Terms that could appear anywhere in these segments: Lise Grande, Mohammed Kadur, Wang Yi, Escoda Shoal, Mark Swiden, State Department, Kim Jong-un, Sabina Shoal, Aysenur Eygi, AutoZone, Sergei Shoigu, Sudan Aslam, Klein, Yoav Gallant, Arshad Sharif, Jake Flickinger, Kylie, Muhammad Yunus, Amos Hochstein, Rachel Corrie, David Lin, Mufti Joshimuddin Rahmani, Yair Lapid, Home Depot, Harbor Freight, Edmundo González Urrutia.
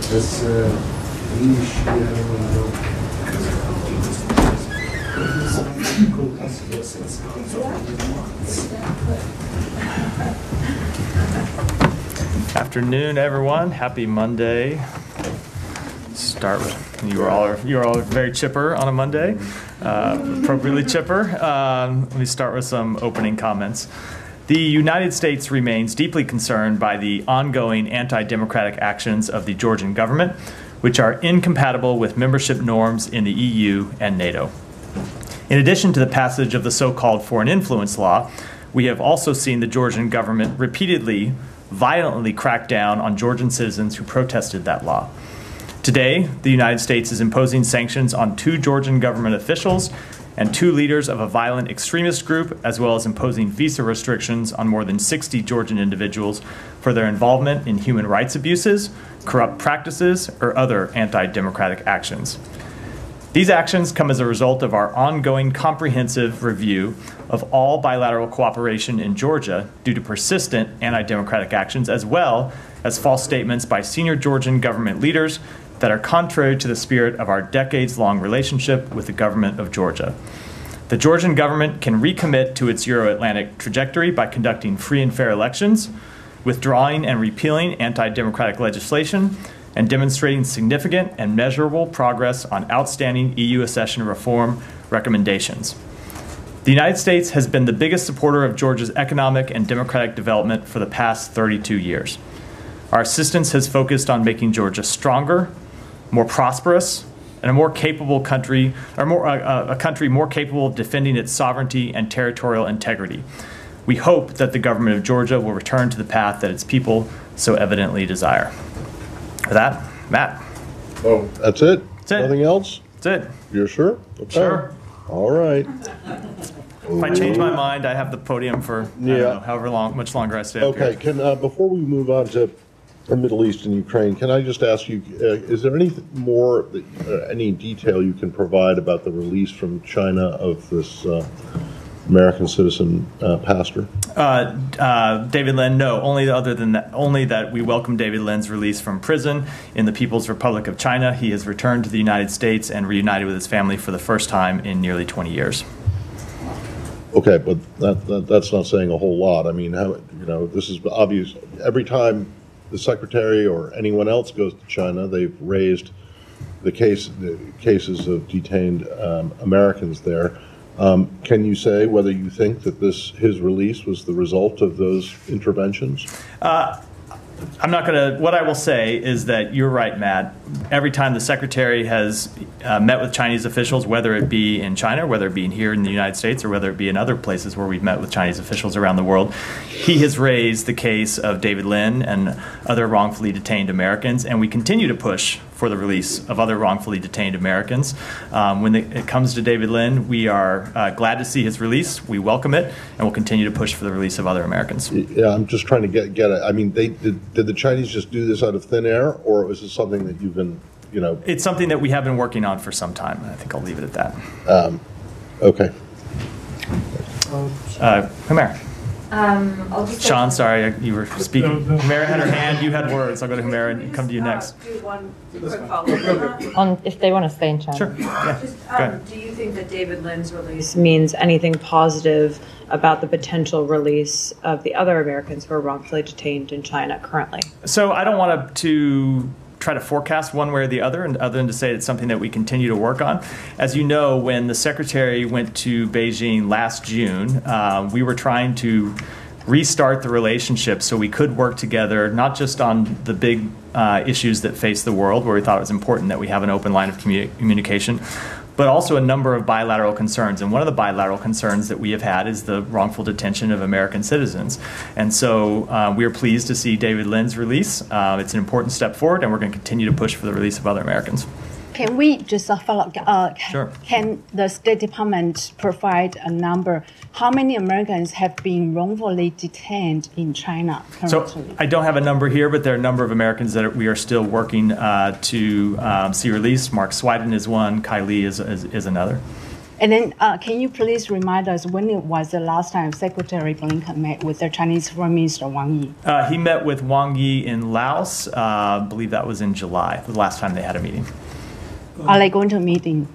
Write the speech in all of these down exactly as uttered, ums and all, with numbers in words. بس مين الشيء Afternoon, everyone. Happy Monday. Start with you all are you are all very chipper on a Monday, uh, appropriately chipper. Um, let me start with some opening comments. The United States remains deeply concerned by the ongoing anti-democratic actions of the Georgian government, which are incompatible with membership norms in the E U and NATO. In addition to the passage of the so-called foreign influence law, we have also seen the Georgian government repeatedly, violently crack down on Georgian citizens who protested that law. Today, the United States is imposing sanctions on two Georgian government officials and two leaders of a violent extremist group, as well as imposing visa restrictions on more than sixty Georgian individuals for their involvement in human rights abuses, corrupt practices, or other anti-democratic actions. These actions come as a result of our ongoing comprehensive review of all bilateral cooperation in Georgia due to persistent anti-democratic actions, as well as false statements by senior Georgian government leaders that are contrary to the spirit of our decades-long relationship with the government of Georgia. The Georgian government can recommit to its Euro-Atlantic trajectory by conducting free and fair elections, withdrawing and repealing anti-democratic legislation, and demonstrating significant and measurable progress on outstanding E U accession reform recommendations. The United States has been the biggest supporter of Georgia's economic and democratic development for the past thirty-two years. Our assistance has focused on making Georgia stronger, more prosperous, and a more capable country, or more, uh, a country more capable of defending its sovereignty and territorial integrity. We hope that the government of Georgia will return to the path that its people so evidently desire. For that, Matt. Oh, that's it? That's it. Nothing else? That's it. You're sure? Okay. Sure. All right. If I change my mind, I have the podium for yeah. I don't know, however long, much longer I stay. Okay. Up here. Can uh, before we move on to the Middle East and Ukraine, can I just ask you, uh, is there any more, uh, any detail you can provide about the release from China of this uh, American citizen uh, pastor? Uh, uh, David Lin, no, only other than that, only that we welcome David Lin's release from prison in the People's Republic of China. He has returned to the United States and reunited with his family for the first time in nearly twenty years. Okay, but that, that, that's not saying a whole lot. I mean, how, you know, this is obvious. Every time the secretary or anyone else goes to China, they've raised the case, the cases of detained um, Americans there. Um, can you say whether you think that this his release was the result of those interventions? Uh, I'm not going to. What I will say is that you're right, Matt. Every time the secretary has uh, met with Chinese officials, whether it be in China, whether it be in here in the United States, or whether it be in other places where we've met with Chinese officials around the world, he has raised the case of David Lin and other wrongfully detained Americans, and we continue to push for the release of other wrongfully detained Americans. Um, when it comes to David Lin, we are uh, glad to see his release. We welcome it, and we'll continue to push for the release of other Americans. Yeah, I'm just trying to get get it. I mean, they did, did the Chinese just do this out of thin air, or was this something that you've been, you know? It's something that we have been working on for some time. I think I'll leave it at that. Um, okay. Uh, come here. Um, I'll just Sean, sorry, you were speaking. Humera had her hand, you had words. I'll go to Humera and come to you next. Do one quick follow-up on if they want to stay in chat. Sure. Yeah. Just, um, do you think that David Lin's release means anything positive about the potential release of the other Americans who are wrongfully detained in China currently? So I don't want to try to forecast one way or the other, and other than to say it's something that we continue to work on. As you know, when the secretary went to Beijing last June, uh, we were trying to restart the relationship so we could work together, not just on the big uh, issues that face the world, where we thought it was important that we have an open line of commu- communication, but also a number of bilateral concerns. And one of the bilateral concerns that we have had is the wrongful detention of American citizens. And so uh, we are pleased to see David Lin's release. Uh, it's an important step forward, and we're going to continue to push for the release of other Americans. Can we just uh, follow up? Uh, can, sure. Can the State Department provide a number? How many Americans have been wrongfully detained in China currently? So I don't have a number here, but there are a number of Americans that are, we are still working uh, to um, see released. Mark Swiden is one. Kylie is, is, is another. And then uh, can you please remind us when it was the last time Secretary Blinken met with the Chinese Foreign Minister Wang Yi? Uh, he met with Wang Yi in Laos. Uh, I believe that was in July, the last time they had a meeting. Are they going to a meeting?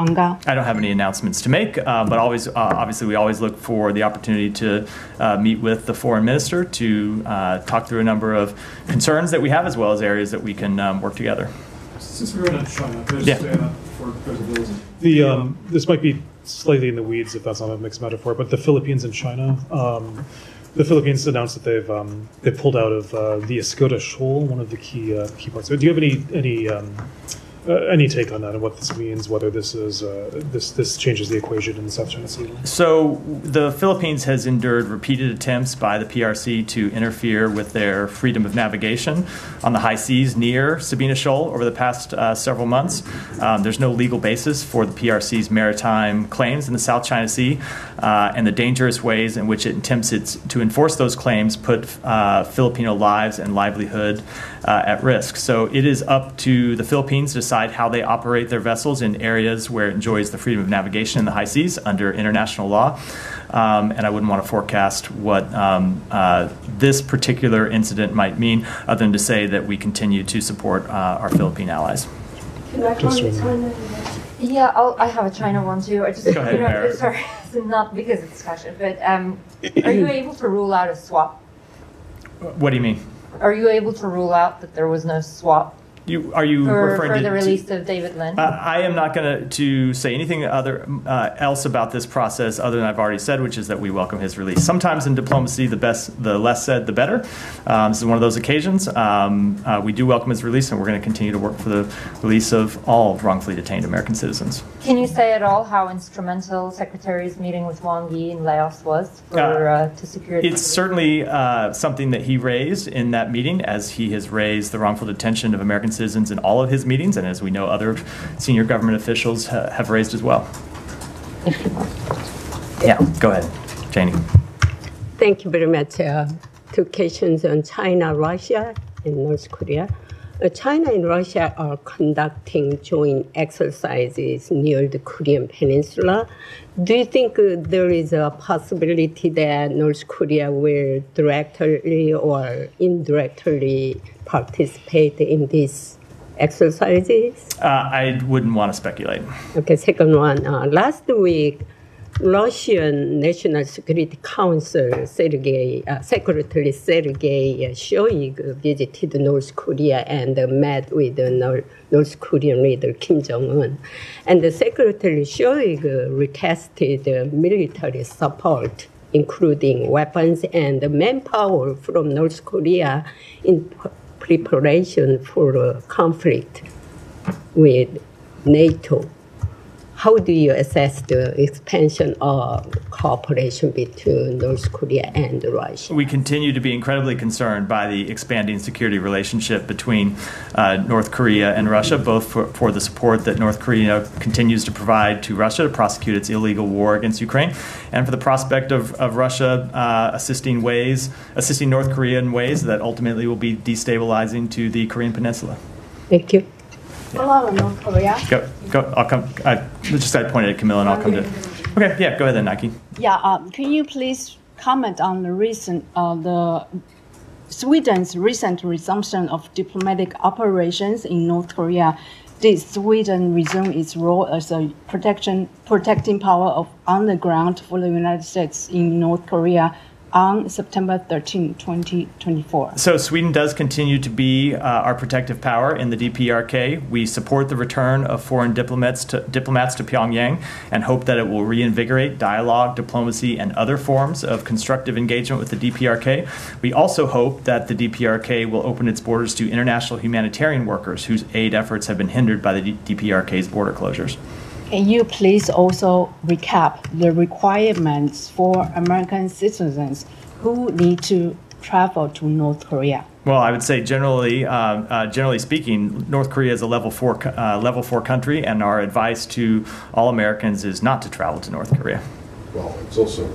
I don't have any announcements to make, uh, but always, uh, obviously we always look for the opportunity to uh, meet with the foreign minister to uh, talk through a number of concerns that we have as well as areas that we can um, work together. Since we're in China, there's yeah. uh, for the, um, this might be slightly in the weeds if that's not a mixed metaphor, but the Philippines and China, um, the Philippines announced that they've um, they pulled out of uh, the Escoda Shoal, one of the key uh, key parts. So do you have any any um, Uh, any take on that and what this means, whether this is uh, this this changes the equation in the South China Sea? So the Philippines has endured repeated attempts by the P R C to interfere with their freedom of navigation on the high seas near Sabina Shoal over the past uh, several months. Um, there's no legal basis for the P R C's maritime claims in the South China Sea, uh, and the dangerous ways in which it attempts its, to enforce those claims put uh, Filipino lives and livelihood uh, at risk. So it is up to the Philippines to how they operate their vessels in areas where it enjoys the freedom of navigation in the high seas under international law. Um, and I wouldn't want to forecast what um, uh, this particular incident might mean, other than to say that we continue to support uh, our Philippine allies. Can I comment on China? Yeah, I'll, I have a China one too. I just, Go ahead, you know, sorry, not because it's fashion, but um, are you able to rule out a swap? What do you mean? Are you able to rule out that there was no swap? You, are you for, referring for to the release to, of David Lin? Uh, I am not going to say anything other uh, else about this process other than I've already said, which is that we welcome his release. Sometimes in diplomacy, the best, the less said, the better. Um, this is one of those occasions. Um, uh, we do welcome his release, and we're going to continue to work for the release of all wrongfully detained American citizens. Can you say at all how instrumental Secretary's meeting with Wang Yi in Laos was for uh, uh, to secure? It's liberty? certainly uh, something that he raised in that meeting, as he has raised the wrongful detention of American citizens in all of his meetings, and as we know, other senior government officials ha have raised as well. Yeah, go ahead, Janie. Thank you very much. Uh, two questions on China, Russia, and North Korea. Uh, China and Russia are conducting joint exercises near the Korean Peninsula. Do you think uh, there is a possibility that North Korea will directly or indirectly participate in these exercises? Uh, I wouldn't want to speculate. Okay, second one. Uh, last week, Russian National Security Council Sergei, uh, Secretary Sergei Shoigu visited North Korea and uh, met with the North, North Korean leader Kim Jong-un. And the Secretary Shoigu requested uh, military support, including weapons and manpower from North Korea in preparation for a conflict with NATO. How do you assess the expansion of cooperation between North Korea and Russia? We continue to be incredibly concerned by the expanding security relationship between uh, North Korea and Russia, both for, for the support that North Korea continues to provide to Russia to prosecute its illegal war against Ukraine, and for the prospect of, of Russia uh, assisting ways, assisting North Korea in ways that ultimately will be destabilizing to the Korean Peninsula. Thank you. Yeah. Hello, North Korea. Go, go, I'll come. I just I pointed at Camilla, and I'll come to. Okay, yeah, go ahead then, Nike. Yeah, um, can you please comment on the recent, uh, the Sweden's recent resumption of diplomatic operations in North Korea? Did Sweden resume its role as a protection, protecting power of on the ground for the United States in North Korea on September thirteenth, twenty twenty-four. So Sweden does continue to be uh, our protective power in the D P R K. We support the return of foreign diplomats to, diplomats to Pyongyang and hope that it will reinvigorate dialogue, diplomacy, and other forms of constructive engagement with the D P R K. We also hope that the D P R K will open its borders to international humanitarian workers whose aid efforts have been hindered by the D P R K's border closures. Can you please also recap the requirements for American citizens who need to travel to North Korea? Well, I would say generally, uh, uh, generally speaking, North Korea is a level four, uh, level four country, and our advice to all Americans is not to travel to North Korea. Well, it's also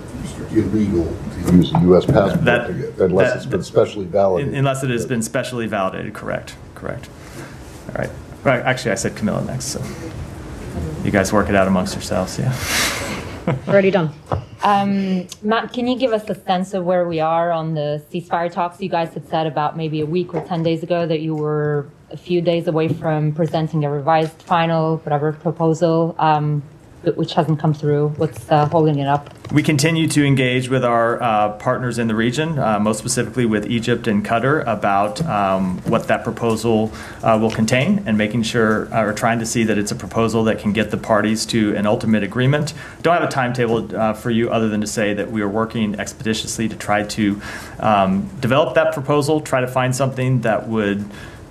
illegal to use a U S passport that, to get, unless that, it's been specially validated. Unless it has been specially validated, correct, correct. All right. Right. Actually, I said Camilla next, so. you guys work it out amongst yourselves, yeah. Already done. Um, Matt, can you give us a sense of where we are on the ceasefire talks? You guys had said about maybe a week or ten days ago that you were a few days away from presenting a revised final, whatever, proposal, um, which hasn't come through. What's uh, holding it up? We continue to engage with our uh, partners in the region, uh, most specifically with Egypt and Qatar, about um, what that proposal uh, will contain, and making sure, uh, or trying to see that it's a proposal that can get the parties to an ultimate agreement. Don't have a timetable uh, for you other than to say that we are working expeditiously to try to um, develop that proposal, try to find something that would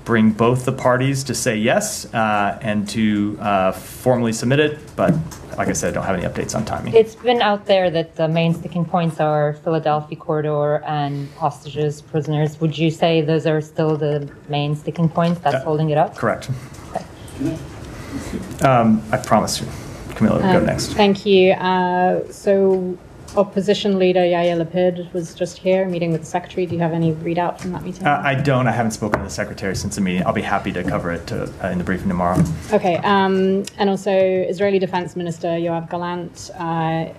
bring both the parties to say yes uh, and to uh, formally submit it. But like I said, I don't have any updates on timing. It's been out there that the main sticking points are Philadelphia corridor and hostages, prisoners. Would you say those are still the main sticking points that's uh, holding it up? Correct. Okay. Um, I promise you, Camilla, we'll um, go next. Thank you. Uh, so opposition leader Yair Lapid was just here meeting with the secretary. Do you have any readout from that meeting? Uh, I don't. I haven't spoken to the secretary since the meeting. I'll be happy to cover it to, uh, in the briefing tomorrow. Okay. Um, and also, Israeli Defense Minister Yoav Gallant uh,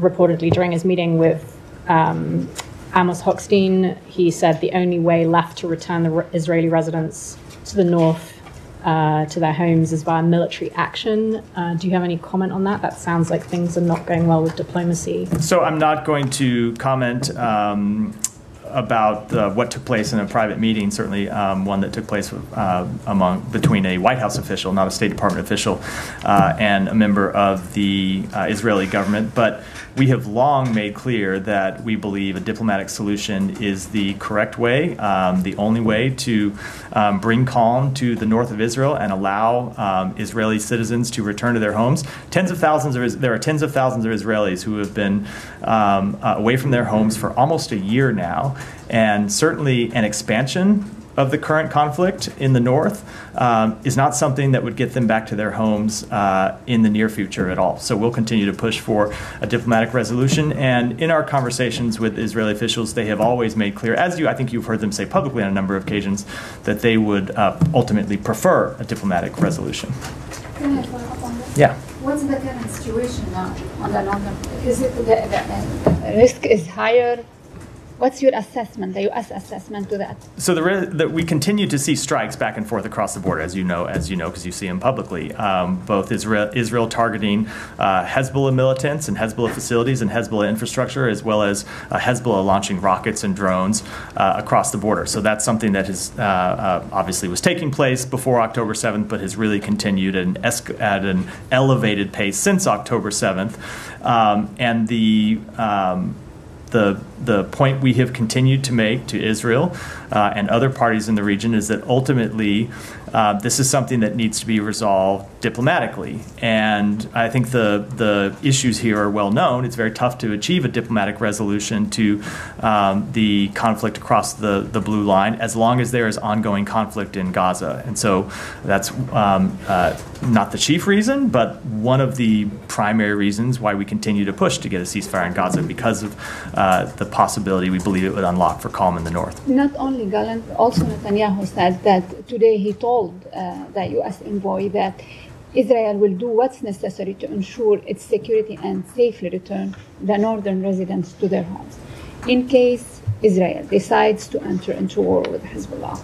reportedly during his meeting with um, Amos Hochstein, he said the only way left to return the re Israeli residents to the north Uh, to their homes is via military action. Uh, do you have any comment on that? That sounds like things are not going well with diplomacy. So I'm not going to comment um, about uh, what took place in a private meeting, certainly um, one that took place uh, among between a White House official, not a State Department official, uh, and a member of the uh, Israeli government. But we have long made clear that we believe a diplomatic solution is the correct way, um, the only way to um, bring calm to the north of Israel and allow um, Israeli citizens to return to their homes. Tens of thousands of, there are tens of thousands of Israelis who have been um, uh, away from their homes for almost a year now. And certainly an expansion of the current conflict in the north um, is not something that would get them back to their homes uh, in the near future at all. So we'll continue to push for a diplomatic resolution. And in our conversations with Israeli officials, they have always made clear, as you, I think you've heard them say publicly on a number of occasions, that they would uh, ultimately prefer a diplomatic resolution. Can I follow up on this? Yeah. What's the current situation now on the long term? Is it the risk is higher? What's your assessment, the U S assessment to that? So the, the, we continue to see strikes back and forth across the border, as you know, as you know, because you see them publicly. Um, both Israel, Israel targeting uh, Hezbollah militants and Hezbollah facilities and Hezbollah infrastructure, as well as uh, Hezbollah launching rockets and drones uh, across the border. So that's something that is, uh, uh, obviously was taking place before October seventh, but has really continued and at an elevated pace since October seventh. Um, and the... Um, The, the point we have continued to make to Israel uh, and other parties in the region is that ultimately uh, this is something that needs to be resolved diplomatically. And I think the, the issues here are well known. It's very tough to achieve a diplomatic resolution to um, the conflict across the, the blue line as long as there is ongoing conflict in Gaza. And so that's um, uh, not the chief reason, but one of the primary reasons why we continue to push to get a ceasefire in Gaza, because of Uh, the possibility we believe it would unlock for calm in the north. Not only Gallant, also Netanyahu said that today he told uh, the U S envoy that Israel will do what's necessary to ensure its security and safely return the northern residents to their homes. In case Israel decides to enter into war with Hezbollah,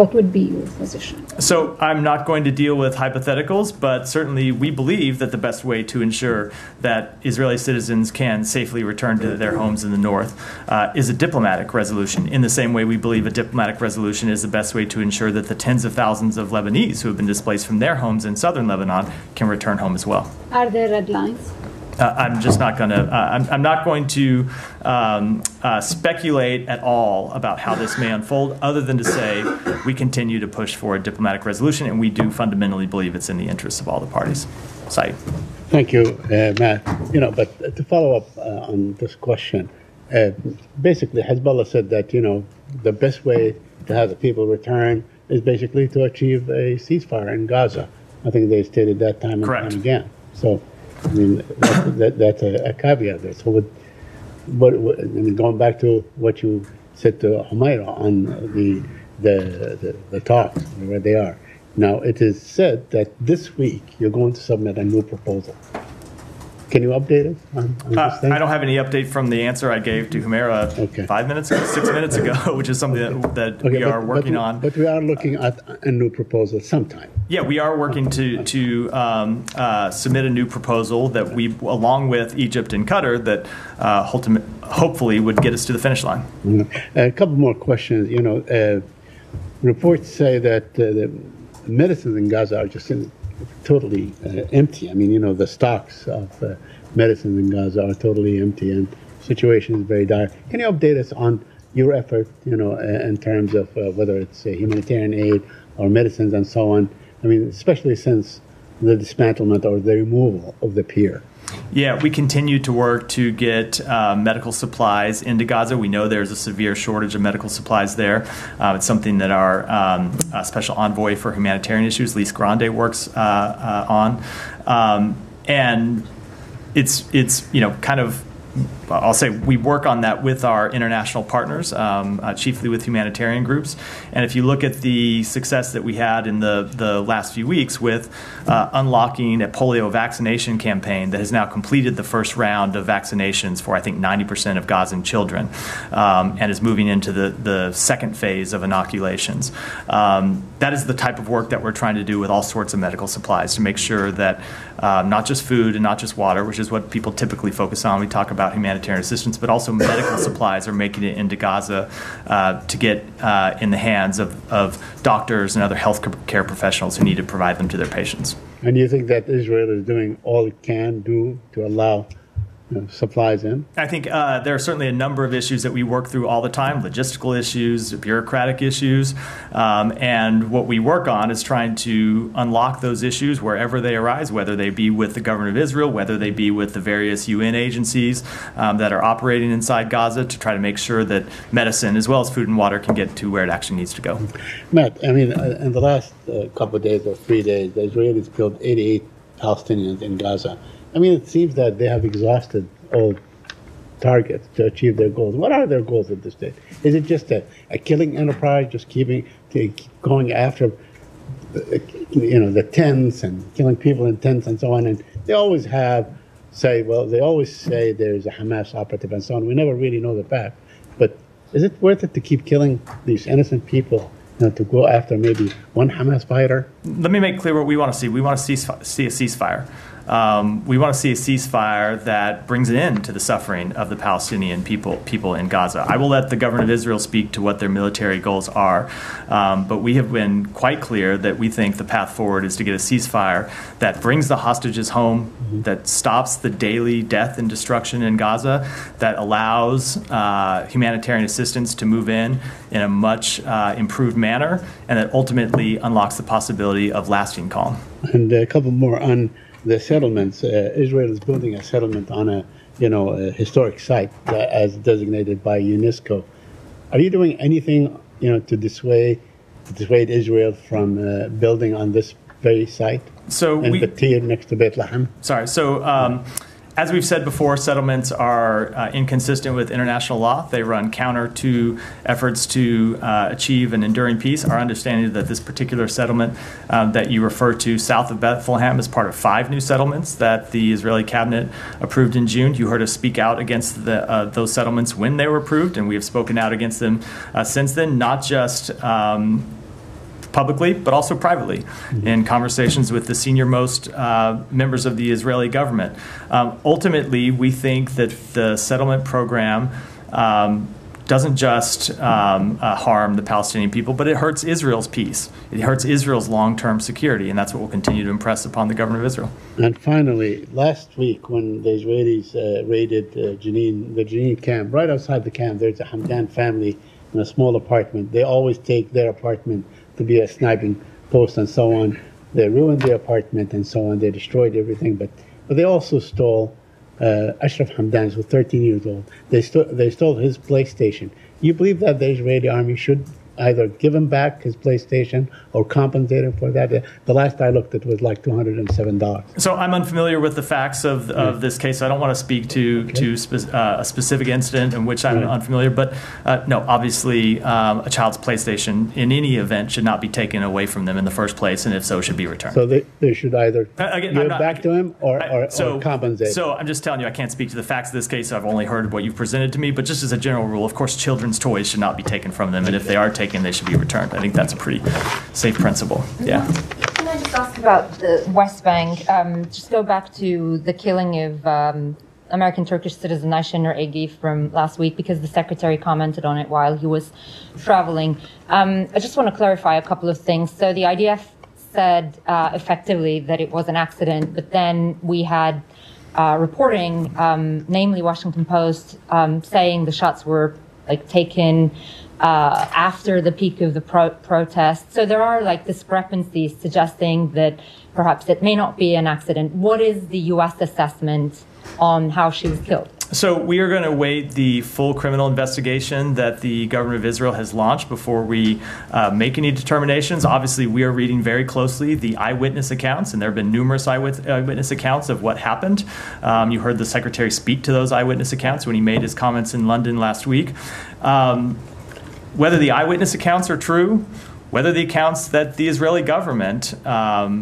what would be your position? So I'm not going to deal with hypotheticals, but certainly we believe that the best way to ensure that Israeli citizens can safely return to their homes in the north uh, is a diplomatic resolution, in the same way we believe a diplomatic resolution is the best way to ensure that the tens of thousands of Lebanese who have been displaced from their homes in southern Lebanon can return home as well. Are there red lines? Uh, I'm just not going to. Uh, I'm, I'm not going to um, uh, speculate at all about how this may unfold, other than to say we continue to push for a diplomatic resolution, and we do fundamentally believe it's in the interests of all the parties. Saeed. Thank you, uh, Matt. You know, but to follow up uh, on this question, uh, basically Hezbollah said that you know the best way to have the people return is basically to achieve a ceasefire in Gaza. I think they stated that time and Correct. time again. So. I mean, that, that, that's a, a caveat there. So, with, but I mean, going back to what you said to Humaira on the the, the, the talks, where they are, Now, it is said that this week you're going to submit a new proposal. Can you update us on, on uh, this thing? I don't have any update from the answer I gave to Humera okay. five minutes, six minutes ago, which is something okay. that, that okay, we but, are working but, on. But we are looking at a new proposal sometime. Yeah, we are working to, to um, uh, submit a new proposal that we, along with Egypt and Qatar, that uh, ultimate, hopefully would get us to the finish line. Mm-hmm. A couple more questions. You know, uh, reports say that uh, the medicines in Gaza are just in totally uh, empty. I mean, you know, the stocks of uh, medicines in Gaza are totally empty, and the situation is very dire. Can you update us on your effort, you know, uh, in terms of uh, whether it's uh, humanitarian aid or medicines and so on? I mean, especially since the dismantlement or the removal of the pier. Yeah, we continue to work to get uh, medical supplies into Gaza. We know there's a severe shortage of medical supplies there. Uh, it's something that our um, uh, special envoy for humanitarian issues, Lise Grande, works uh, uh, on. Um, and it's, it's, you know, kind of, I'll say we work on that with our international partners, um, uh, chiefly with humanitarian groups. And if you look at the success that we had in the, the last few weeks with uh, unlocking a polio vaccination campaign that has now completed the first round of vaccinations for, I think, ninety percent of Gazan children, um, and is moving into the, the second phase of inoculations. Um, that is the type of work that we're trying to do with all sorts of medical supplies to make sure that uh, not just food and not just water, which is what people typically focus on. We talk about humanitarian assistance, but also medical supplies are making it into Gaza uh, to get uh, in the hands of, of doctors and other health care professionals who need to provide them to their patients. And you think that Israel is doing all it can do to allow supplies in? I think uh, there are certainly a number of issues that we work through all the time, logistical issues, bureaucratic issues, um, and what we work on is trying to unlock those issues wherever they arise, whether they be with the government of Israel, whether they be with the various U N agencies um, that are operating inside Gaza, to try to make sure that medicine as well as food and water can get to where it actually needs to go. Matt, I mean, in the last uh, couple of days or three days, the Israelis killed eighty-eight Palestinians in Gaza. I mean, it seems that they have exhausted all targets to achieve their goals. What are their goals at this stage? Is it just a, a killing enterprise, just keeping keep going after, you know, the tents and killing people in tents and so on? And they always have say, well, they always say there's a Hamas operative and so on. We never really know the fact. But is it worth it to keep killing these innocent people? You know, to go after maybe one Hamas fighter? Let me make clear what we want to see. We want to see, see a ceasefire. Um, we want to see a ceasefire that brings an end to the suffering of the Palestinian people people in Gaza. I will let the government of Israel speak to what their military goals are, um, but we have been quite clear that we think the path forward is to get a ceasefire that brings the hostages home, mm-hmm. that stops the daily death and destruction in Gaza, that allows uh, humanitarian assistance to move in in a much uh, improved manner, and that ultimately unlocks the possibility of lasting calm. And a couple more on the settlements. Uh, Israel is building a settlement on a, you know, a historic site uh, as designated by UNESCO. Are you doing anything, you know, to dissuade, to dissuade Israel from uh, building on this very site? So and we, the tier next to Bethlehem. Sorry. So. Um, As we've said before, settlements are uh, inconsistent with international law. They run counter to efforts to uh, achieve an enduring peace. Our understanding is that this particular settlement um, that you refer to south of Bethlehem is part of five new settlements that the Israeli cabinet approved in June. You heard us speak out against the, uh, those settlements when they were approved, and we have spoken out against them uh, since then, not just um, publicly, but also privately, in conversations with the senior-most uh, members of the Israeli government. Um, ultimately, we think that the settlement program um, doesn't just um, uh, harm the Palestinian people, but it hurts Israel's peace. It hurts Israel's long-term security, and that's what we'll continue to impress upon the government of Israel. And finally, last week when the Israelis uh, raided uh, Jenin, the Jenin camp, right outside the camp, there's a Hamdan family in a small apartment. They always take their apartment to be a sniping post and so on. They ruined the apartment and so on. They destroyed everything, but, but they also stole uh, Ashraf Hamdan, who was thirteen years old. They, st they stole his PlayStation. You believe that the Israeli army should either given back his PlayStation or compensated for that. The last I looked, it was like two hundred seven dollars. So I'm unfamiliar with the facts of of yeah. this case. I don't want to speak to okay. to spe- uh, a specific incident in which I'm right. unfamiliar. But uh, no, obviously, um, a child's PlayStation in any event should not be taken away from them in the first place, and if so, should be returned. So they, they should either uh, again, give not, back to him or, I, or, so, or compensate. So I'm just telling you, I can't speak to the facts of this case. I've only heard what you've presented to me. But just as a general rule, of course, children's toys should not be taken from them, and if they are taken, and they should be returned. I think that's a pretty safe principle. Yeah. Can I just ask about the West Bank? Um, just go back to the killing of um, American Turkish citizen Aysenur Eygi from last week, because the secretary commented on it while he was traveling. Um, I just want to clarify a couple of things. So the I D F said uh, effectively that it was an accident, but then we had uh, reporting, um, namely Washington Post, um, saying the shots were like taken Uh, after the peak of the pro- protest. So there are like discrepancies suggesting that perhaps it may not be an accident. What is the U S assessment on how she was killed? So we are going to wait the full criminal investigation that the government of Israel has launched before we uh, make any determinations. Obviously, we are reading very closely the eyewitness accounts, and there have been numerous eyewitness accounts of what happened. Um, you heard the secretary speak to those eyewitness accounts when he made his comments in London last week. Um, Whether the eyewitness accounts are true, whether the accounts that the Israeli government um,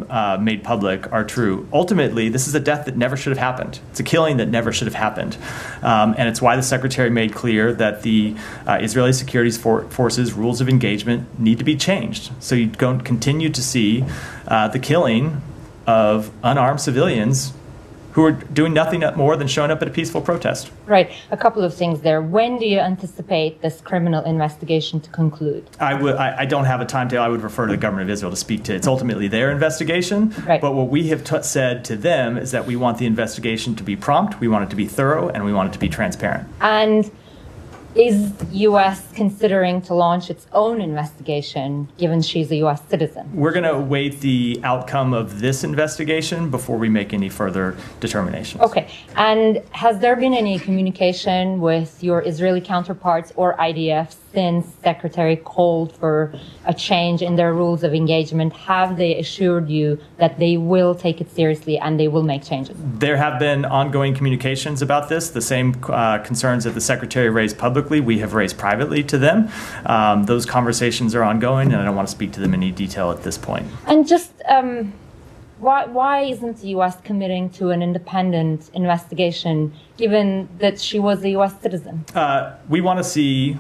uh, made public are true, ultimately, this is a death that never should have happened. It's a killing that never should have happened. Um, and it's why the secretary made clear that the uh, Israeli security for- forces' rules of engagement need to be changed. So you don't continue to see uh, the killing of unarmed civilians who are doing nothing more than showing up at a peaceful protest. Right. A couple of things there. When do you anticipate this criminal investigation to conclude? I, would, I, I don't have a timetable. I would refer to the government of Israel to speak to. It's ultimately their investigation. Right. But what we have t- said to them is that we want the investigation to be prompt, we want it to be thorough, and we want it to be transparent. And is U S considering to launch its own investigation, given she's a U S citizen? We're going to await the outcome of this investigation before we make any further determinations. Okay. And has there been any communication with your Israeli counterparts or I D F since Secretary called for a change in their rules of engagement? Have they assured you that they will take it seriously and they will make changes? There have been ongoing communications about this. The same uh, concerns that the Secretary raised publicly, we have raised privately to them. Um, those conversations are ongoing, and I don't want to speak to them in any detail at this point. And just um, why, why isn't the U S committing to an independent investigation, given that she was a U S citizen? Uh, we want to see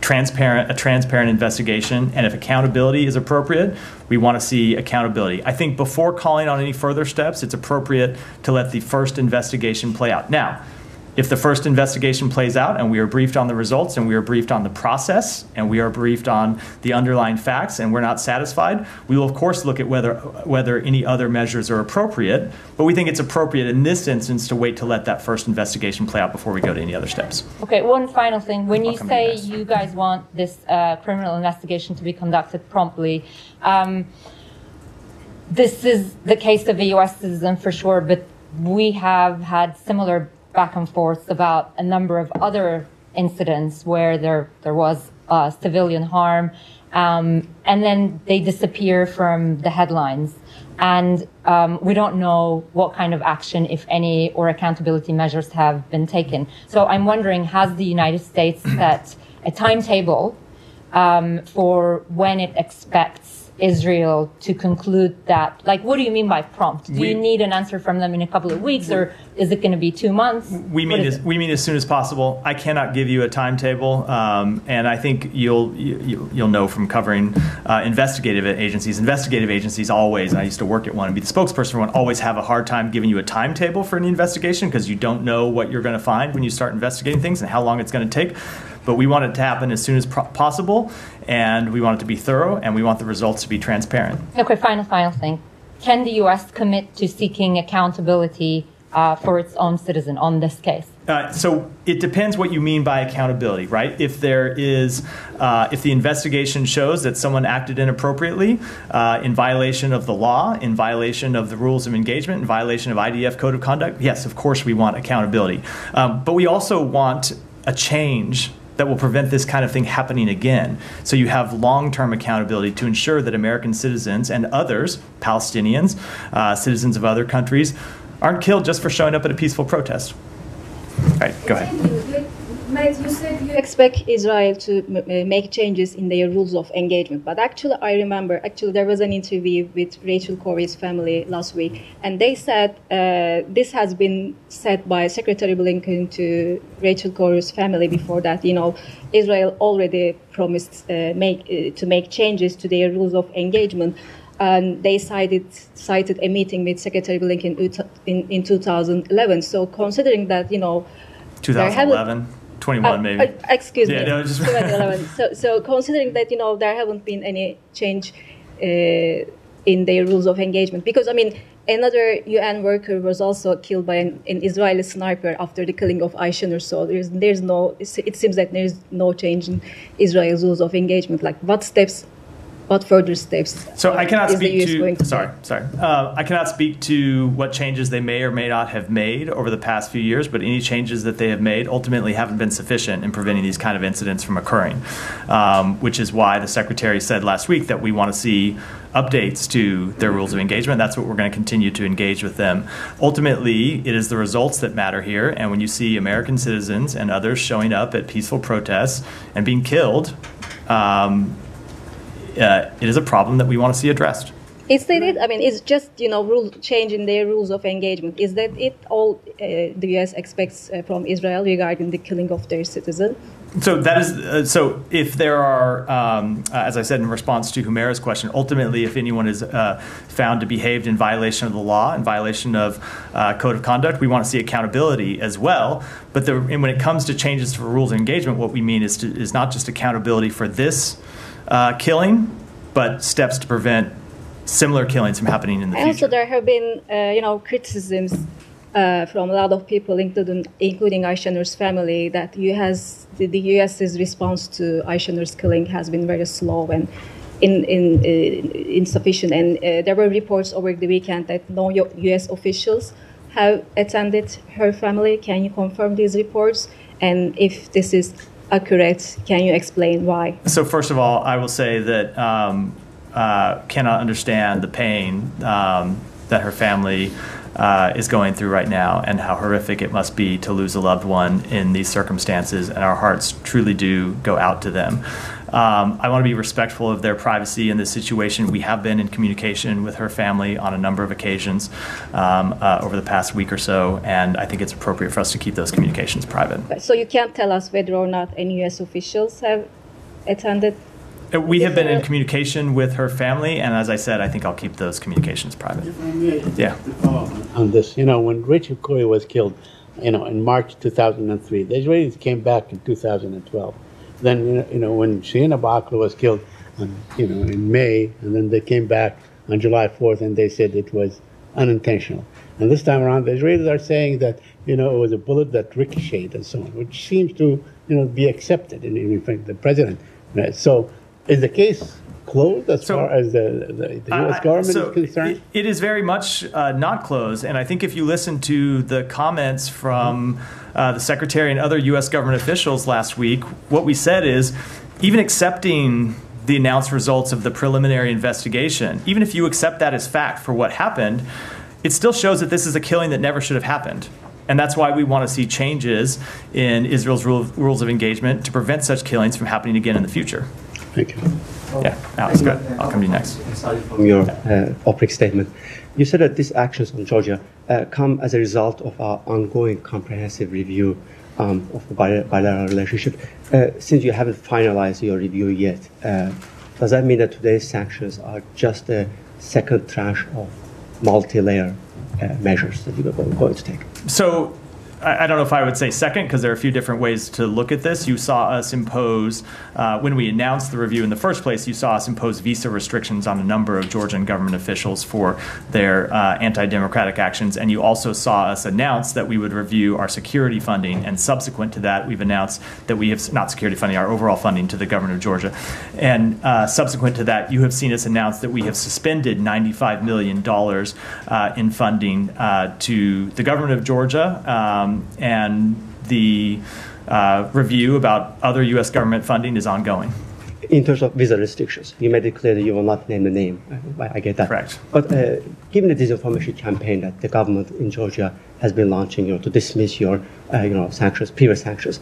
transparent a transparent investigation, and if accountability is appropriate, we want to see accountability. I think before calling on any further steps, it's appropriate to let the first investigation play out. Now, if the first investigation plays out and we are briefed on the results and we are briefed on the process and we are briefed on the underlying facts and we're not satisfied, we will, of course, look at whether whether any other measures are appropriate. But we think it's appropriate in this instance to wait to let that first investigation play out before we go to any other steps. Okay, one final thing. When you say you guys want this uh, criminal investigation to be conducted promptly, um, this is the case of a U S citizen for sure, but we have had similar back and forth about a number of other incidents where there there was uh, civilian harm, um, and then they disappear from the headlines. And um, we don't know what kind of action, if any, or accountability measures have been taken. So I'm wondering, has the United States set a timetable um, for when it expects Israel to conclude that? Like, what do you mean by prompt? Do we, you need an answer from them in a couple of weeks, or is it going to be two months? We mean as, we mean as soon as possible. I cannot give you a timetable, um, and I think you'll you, you'll know from covering uh, investigative agencies. Investigative agencies always, and I used to work at one and be the spokesperson for one, always have a hard time giving you a timetable for an investigation because you don't know what you're going to find when you start investigating things and how long it's going to take. But we want it to happen as soon as pro- possible, and we want it to be thorough, and we want the results to be transparent. Okay, final, final thing. Can the U S commit to seeking accountability uh, for its own citizen on this case? Uh, so it depends what you mean by accountability, right? If there is, uh, if the investigation shows that someone acted inappropriately, uh, in violation of the law, in violation of the rules of engagement, in violation of I D F code of conduct, yes, of course we want accountability. Um, but we also want a change that will prevent this kind of thing happening again. So you have long-term accountability to ensure that American citizens and others, Palestinians, uh, citizens of other countries, aren't killed just for showing up at a peaceful protest. All right, go ahead. Matt, you said you expect Israel to m make changes in their rules of engagement. But actually, I remember, actually, there was an interview with Rachel Corrie's family last week, and they said uh, this has been said by Secretary Blinken to Rachel Corrie's family before that, you know, Israel already promised uh, make, uh, to make changes to their rules of engagement. And they cited, cited a meeting with Secretary Blinken in, in two thousand eleven. So considering that, you know... two thousand eleven? twenty-one, uh, maybe. Uh, excuse yeah, me. No, just so, so considering that, you know, there haven't been any change uh, in their rules of engagement. Because, I mean, another U N worker was also killed by an, an Israeli sniper after the killing of Aysenur. So there's, there's no, it seems that there's no change in Israel's rules of engagement. Like, what steps... What further steps? So I cannot speak to, to. Sorry, sorry. Uh, I cannot speak to what changes they may or may not have made over the past few years. But any changes that they have made ultimately haven't been sufficient in preventing these kind of incidents from occurring, um, which is why the Secretary said last week that we want to see updates to their rules of engagement. That's what we're going to continue to engage with them. Ultimately, it is the results that matter here. And when you see American citizens and others showing up at peaceful protests and being killed. Um, Uh, it is a problem that we want to see addressed. Is that it? I mean, it's just, you know, rule change in their rules of engagement. Is that it all uh, the U S expects uh, from Israel regarding the killing of their citizens? So that is uh, so. If there are, um, uh, as I said in response to Humera's question, ultimately, if anyone is uh, found to behave in violation of the law, in violation of uh, code of conduct, we want to see accountability as well. But the, and when it comes to changes to rules of engagement, what we mean is to, is not just accountability for this. Uh, killing, but steps to prevent similar killings from happening in the future. Also, there have been, uh, you know, criticisms uh, from a lot of people, including including Aysenur's family, that U S the, the U.S.'s response to Aysenur's killing has been very slow and in, in, uh, insufficient. And uh, there were reports over the weekend that no U S officials have attended her family. Can you confirm these reports? And if this is accurate, can you explain why? So first of all, I will say that um, uh, cannot understand the pain um, that her family uh, is going through right now and how horrific it must be to lose a loved one in these circumstances, and our hearts truly do go out to them. Um, I want to be respectful of their privacy in this situation. We have been in communication with her family on a number of occasions um, uh, over the past week or so, and I think it's appropriate for us to keep those communications private. So you can't tell us whether or not any U S officials have attended? We have been in communication with her family, and as I said, I think I'll keep those communications private. If I may, yeah. To follow up on this, you know, when Rachel Corrie was killed, you know, in March two thousand three, the Israelis came back in two thousand twelve. Then, you know, when Shireen Abu Akleh was killed, um, you know, in May, and then they came back on July fourth, and they said it was unintentional. And this time around, the Israelis are saying that, you know, it was a bullet that ricocheted and so on, which seems to, you know, be accepted in, in fact, the president. Right? So is the case closed as so, far as the, the, the U S Uh, government so is concerned? It, it is very much uh, not closed. And I think if you listen to the comments from uh, the Secretary and other U S government officials last week, what we said is even accepting the announced results of the preliminary investigation, even if you accept that as fact for what happened, it still shows that this is a killing that never should have happened. And that's why we want to see changes in Israel's rule of, rules of engagement to prevent such killings from happening again in the future. Thank you. Yeah, Alex, go ahead. I'll come to you next. From your uh, OPRIC statement, you said that these actions on Georgia uh, come as a result of our ongoing comprehensive review um, of the bilateral relationship. Uh, since you haven't finalized your review yet, uh, does that mean that today's sanctions are just a second tranche of multi-layer uh, measures that you are going to take? So. I don't know if I would say second, because there are a few different ways to look at this. You saw us impose, uh, when we announced the review in the first place, you saw us impose visa restrictions on a number of Georgian government officials for their uh, anti-democratic actions. And you also saw us announce that we would review our security funding. And subsequent to that, we've announced that we have, not security funding, our overall funding to the government of Georgia. And uh, subsequent to that, you have seen us announce that we have suspended ninety-five million dollars uh, in funding uh, to the government of Georgia. Um, and the uh, review about other U S government funding is ongoing. In terms of visa restrictions, you made it clear that you will not name the name. I get that. Correct. But uh, given the disinformation campaign that the government in Georgia has been launching, you know, to dismiss your, uh, you know, sanctions, previous sanctions,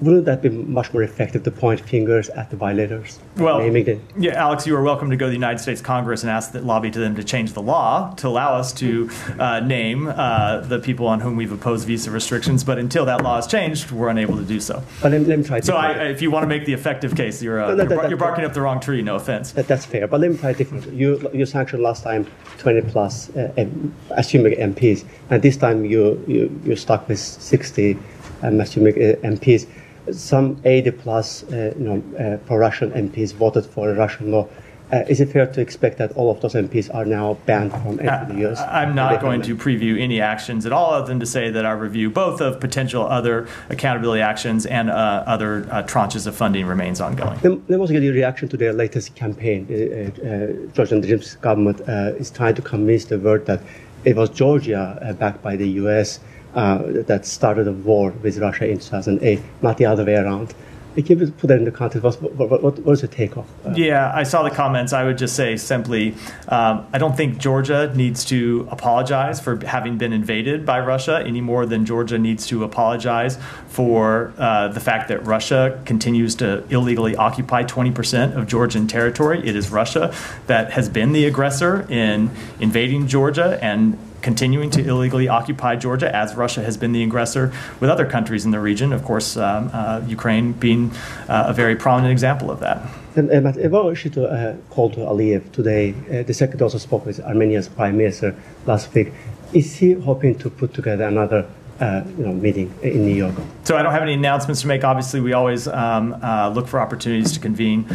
wouldn't that be much more effective to point fingers at the violators? Well, naming yeah, Alex, you are welcome to go to the United States Congress and ask that lobby to them to change the law to allow us to uh, name uh, the people on whom we've opposed visa restrictions. But until that law is changed, we're unable to do so. But let, let me try. So, I, I, if you want to make the effective case, you're uh, no, that, you're, that, you're barking that, up the wrong tree. No offense. That, that's fair. But let me try differently. You you sanctioned last time twenty plus, uh, M, assuming M Ps, and this time you you you're stuck with sixty, um, assuming uh, M Ps. Some eighty plus uh, you know, uh, pro-Russian M Ps voted for a Russian law. Uh, is it fair to expect that all of those M Ps are now banned from entering the U S? I'm not going to preview any actions at all other than to say that our review both of potential other accountability actions and uh, other uh, tranches of funding remains ongoing. There was a reaction to their latest campaign. Uh, uh, George and Jim's government uh, is trying to convince the world that it was Georgia uh, backed by the U S Uh, that started a war with Russia in two thousand eight, not the other way around. Can you put that into context? What's, what, what, what's the takeoff? Uh, yeah, I saw the comments. I would just say simply, um, I don't think Georgia needs to apologize for having been invaded by Russia any more than Georgia needs to apologize for uh, the fact that Russia continues to illegally occupy twenty percent of Georgian territory. It is Russia that has been the aggressor in invading Georgia and continuing to illegally occupy Georgia, as Russia has been the aggressor with other countries in the region, of course, um, uh, Ukraine being uh, a very prominent example of that. And uh, Evo Shito called to Aliyev today. Uh, the secretary also spoke with Armenia's prime minister last week. Is he hoping to put together another Uh, you know, meeting in New York? So I don't have any announcements to make. Obviously, we always um, uh, look for opportunities to convene um,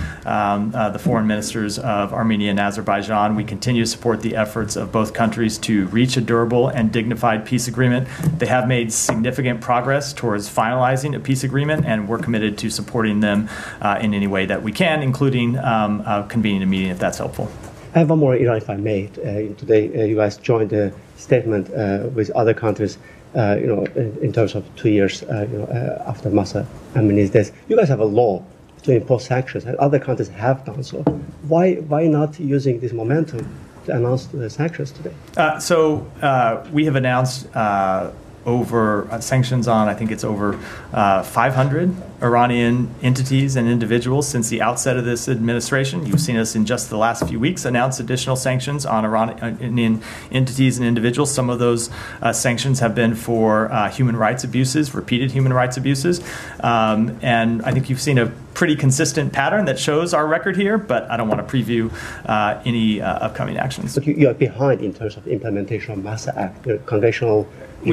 uh, the foreign ministers of Armenia and Azerbaijan. We continue to support the efforts of both countries to reach a durable and dignified peace agreement. They have made significant progress towards finalizing a peace agreement, and we're committed to supporting them uh, in any way that we can, including um, uh, convening a meeting if that's helpful. I have one more, Iran, if I may. Uh, today, uh, you guys joined a statement uh, with other countries Uh, you know, in, in terms of two years uh, you know, uh, after Massa Amini's death. You guys have a law to impose sanctions, and other countries have done so. Why, why not using this momentum to announce the sanctions today? Uh, so uh, we have announced uh, over uh, sanctions on, I think it's over uh, five hundred Iranian entities and individuals since the outset of this administration. You've seen us in just the last few weeks announce additional sanctions on Iranian entities and individuals. Some of those uh, sanctions have been for uh, human rights abuses, repeated human rights abuses. Um, and I think you've seen a pretty consistent pattern that shows our record here, but I don't want to preview uh, any uh, upcoming actions. But you, you are behind in terms of implementation of Massa Act. The conventional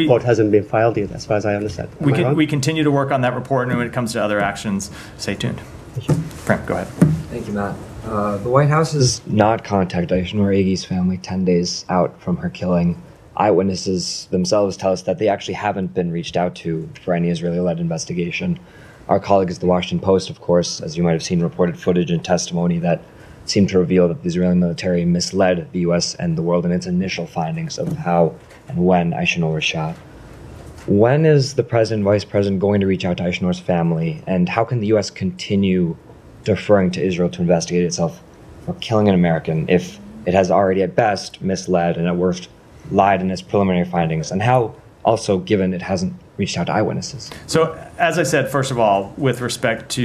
report we, hasn't been filed yet, as far as I understand. Am we, can, I we continue to work on that report, and when it comes to other actions, stay tuned. Thank you. Frank, go ahead. Thank you, Matt. Uh, the White House has not contacted Aysenur Eygi's family ten days out from her killing. Eyewitnesses themselves tell us that they actually haven't been reached out to for any Israeli-led investigation. Our colleagues at the Washington Post, of course, as you might have seen, reported footage and testimony that seemed to reveal that the Israeli military misled the U S and the world in its initial findings of how and when Aysenur was shot. When is the president, vice president, going to reach out to Aysenor's family, and how can the U S continue deferring to Israel to investigate itself for killing an American if it has already, at best, misled and, at worst, lied in its preliminary findings? And how, also, given it hasn't reached out to eyewitnesses? So, as I said, first of all, with respect to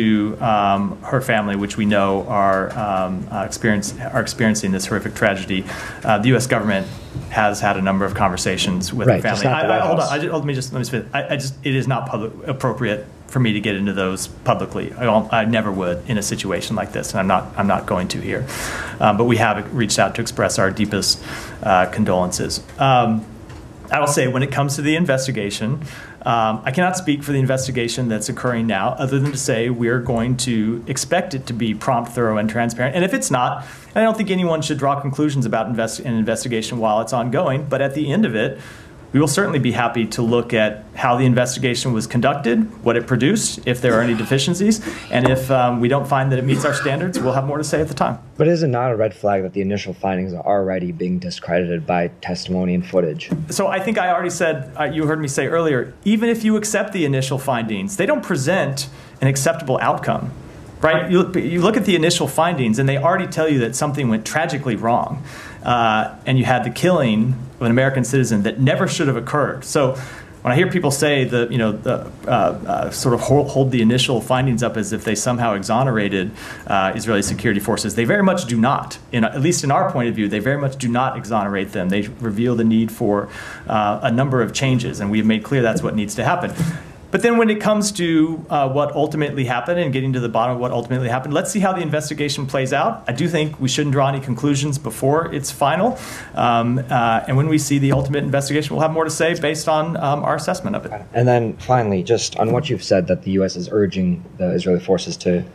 um, her family, which we know are, um, uh, experience, are experiencing this horrific tragedy, uh, the U S government has had a number of conversations with right, her family. I, I, hold on, I just, let me just let me spin. I, I just it is not public appropriate for me to get into those publicly. I, I never would in a situation like this, and I'm not I'm not going to here. Um, but we have reached out to express our deepest uh, condolences. Um, I will say, when it comes to the investigation, um, I cannot speak for the investigation that's occurring now, other than to say we're going to expect it to be prompt, thorough, and transparent. And if it's not, I don't think anyone should draw conclusions about invest an investigation while it's ongoing, but at the end of it, we will certainly be happy to look at how the investigation was conducted, what it produced, if there are any deficiencies, and if um, we don't find that it meets our standards, we'll have more to say at the time. But is it not a red flag that the initial findings are already being discredited by testimony and footage? So I think I already said, uh, you heard me say earlier, even if you accept the initial findings, they don't present an acceptable outcome. Right? You look, you look at the initial findings, and they already tell you that something went tragically wrong, uh, and you had the killing of an American citizen that never should have occurred. So when I hear people say that, you know, the, uh, uh, sort of hold, hold the initial findings up as if they somehow exonerated uh, Israeli security forces, they very much do not. In, at least in our point of view, they very much do not exonerate them. They reveal the need for uh, a number of changes, and we've made clear that's what needs to happen. But then when it comes to uh, what ultimately happened and getting to the bottom of what ultimately happened, let's see how the investigation plays out. I do think we shouldn't draw any conclusions before it's final. Um, uh, and when we see the ultimate investigation, we'll have more to say based on um, our assessment of it. And then finally, just on what you've said, that the U S is urging the Israeli forces to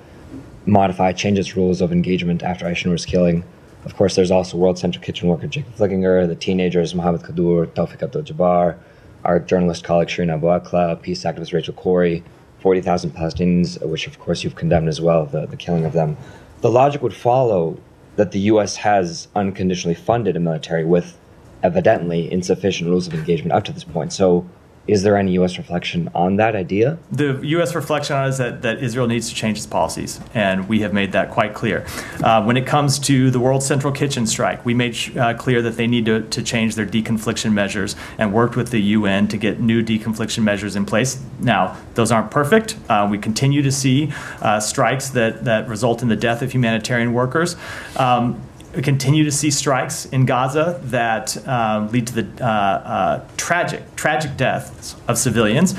modify, change its rules of engagement after Aysenur's killing. Of course, there's also World Central Kitchen worker Jake Flickinger, the teenagers Mohammed Kadur, Taufik Abdul-Jabbar, our journalist colleague Shireen Abu Akleh, peace activist Rachel Corrie, forty thousand Palestinians, which of course you've condemned as well, the, the killing of them. The logic would follow that the U S has unconditionally funded a military with evidently insufficient rules of engagement up to this point. So is there any U S reflection on that idea? The U S reflection on it is that, that Israel needs to change its policies, and we have made that quite clear. Uh, when it comes to the World Central Kitchen strike, we made uh, clear that they need to, to change their deconfliction measures and worked with the U N to get new deconfliction measures in place. Now, those aren't perfect. Uh, we continue to see uh, strikes that, that result in the death of humanitarian workers. Um, We continue to see strikes in Gaza that uh, lead to the uh, uh, tragic, tragic deaths of civilians.